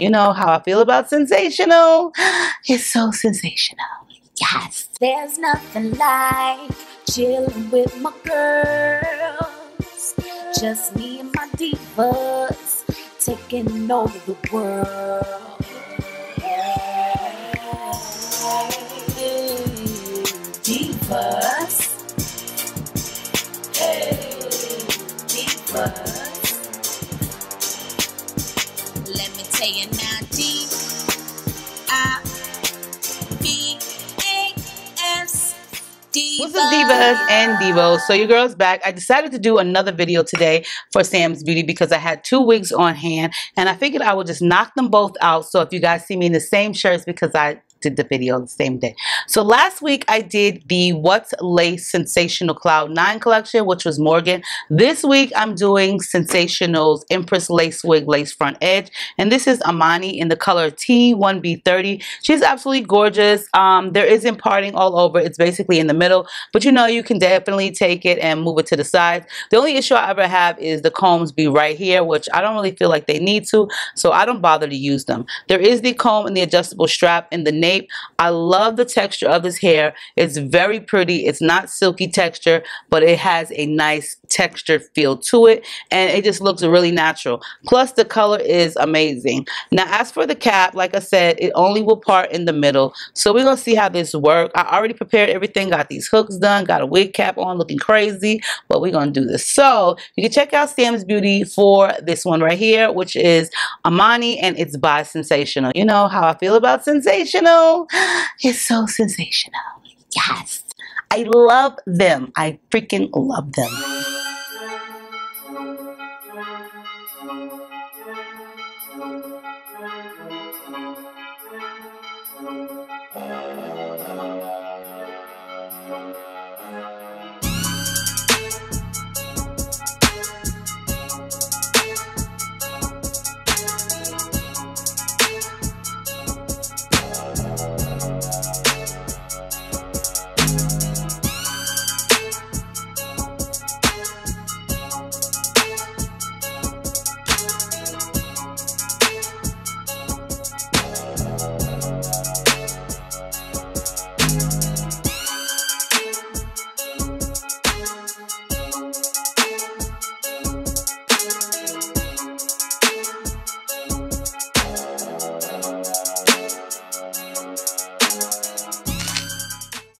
You know how I feel about Sensationnel. It's so sensational. Yes. There's nothing like chilling with my girls. Just me and my divas taking over the world. Divas. Hey, divas. Let me tell you now, D-I-V-A-S, divas. What's up, divas and divos? So your girl's back. I decided to do another video today for Sam's Beauty because I had two wigs on hand, and I figured I would just knock them both out. So if you guys see me in the same shirts, because I did the video the same day. So last week I did the What's Lace Sensational Cloud 9 collection, which was Morgan. This week I'm doing Sensationnel's Empress Lace Wig Lace Front Edge, and this is Amani in the color T1B30. She's absolutely gorgeous. There isn't parting all over. It's basically in the middle, but you know, you can definitely take it and move it to the sides. The only issue I ever have is the combs be right here, which I don't really feel like they need to, so I don't bother to use them. There is the comb and the adjustable strap and the nape. I love the texture of this hair. It's very pretty. It's not silky texture, but it has a nice textured feel to it, and it just looks really natural. Plus the color is amazing. Now as for the cap, like I said, it only will part in the middle, so we're gonna see how this works. I already prepared everything, got these hooks done, got a wig cap on looking crazy, but we're gonna do this. So you can check out Sam's Beauty for this one right here, which is Amani, and it's by Sensationnel. You know how I feel about Sensationnel. It's so sensational. Yes. I love them. I freaking love them.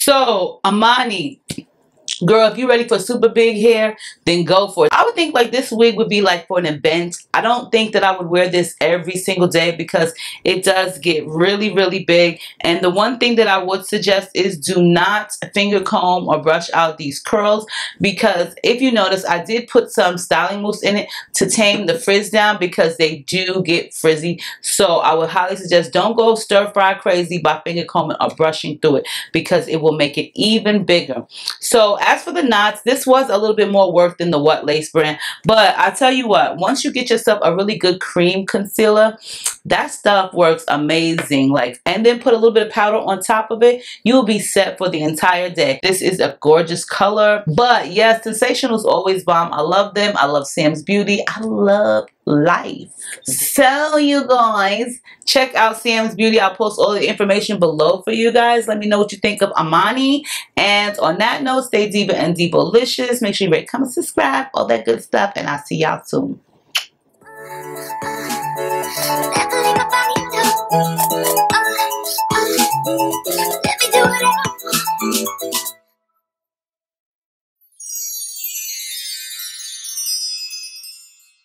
So, Amani, girl, if you're ready for super big hair, then go for it. I would think like this wig would be like for an event. I don't think that I would wear this every single day because it does get really, really big. And the one thing that I would suggest is do not finger comb or brush out these curls, because if you notice, I did put some styling mousse in it to tame the frizz down because they do get frizzy. So I would highly suggest don't go stir fry crazy by finger combing or brushing through it because it will make it even bigger. So as for the knots, this was a little bit more work than the What Lace brand, but I tell you what, once you get yourself a really good cream concealer, that stuff works amazing. Like, and then put a little bit of powder on top of it, you'll be set for the entire day. This is a gorgeous color, but yes, Sensationnel's always bomb. I love them. I love Sam's Beauty. I love life. So you guys check out Sam's Beauty. I'll post all the information below for you guys. Let me know what you think of Amani, and on that note, stay diva and divalicious. Make sure you rate, comment, subscribe, all that good stuff, and I'll see y'all soon.